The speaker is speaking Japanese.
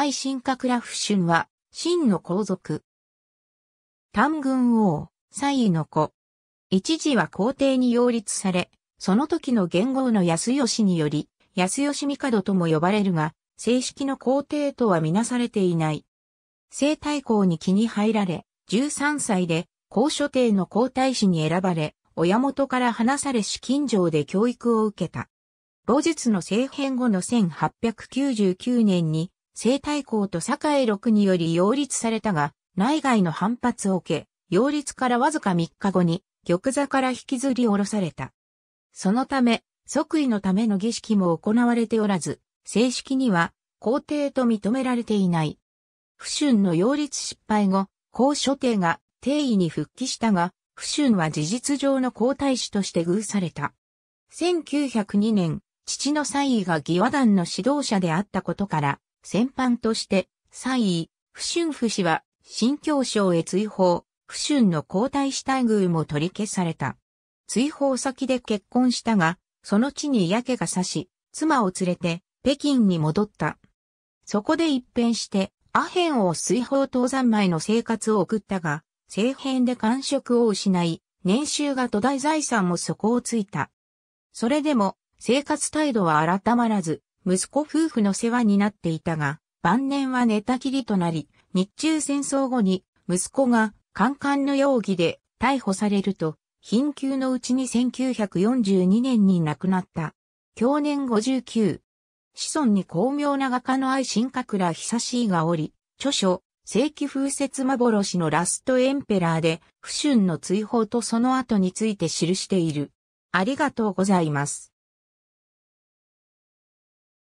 愛新覚羅府春は、秦の皇族。丹郡王、蔡伊の子。一時は皇帝に擁立され、その時の元号の康義により、康義帝とも呼ばれるが、正式の皇帝とはみなされていない。西太后に気に入られ、13歳で高所定の皇太子に選ばれ、親元から離され紫禁城で教育を受けた。戊戌の政変後の1899年に、西太后と酒井六により擁立されたが、内外の反発を受け、擁立からわずか3日後に、玉座から引きずり下ろされた。そのため、即位のための儀式も行われておらず、正式には皇帝と認められていない。府春の擁立失敗後、高所定が帝位に復帰したが、府春は事実上の皇太子として遇された。1902年、父の蔡伊が義和団の指導者であったことから、戦犯として、蔡伊、府春府氏は、新京省へ追放。府春の皇太子待遇も取り消された。追放先で結婚したが、その地に嫌気がさし、妻を連れて北京に戻った。そこで一変して、阿片を追放当三昧の生活を送ったが、政変で官職を失い、年収が途大財産も底をついた。それでも、生活態度は改まらず、息子夫婦の世話になっていたが、晩年は寝たきりとなり、日中戦争後に、息子が、官官の容疑で逮捕されると、貧窮のうちに1942年に亡くなった。享年59。子孫に巧妙な画家の愛新覚羅久がおり、著書、世紀風雪幻のラストエンペラーで、府春の追放とその後について記している。ありがとうございます。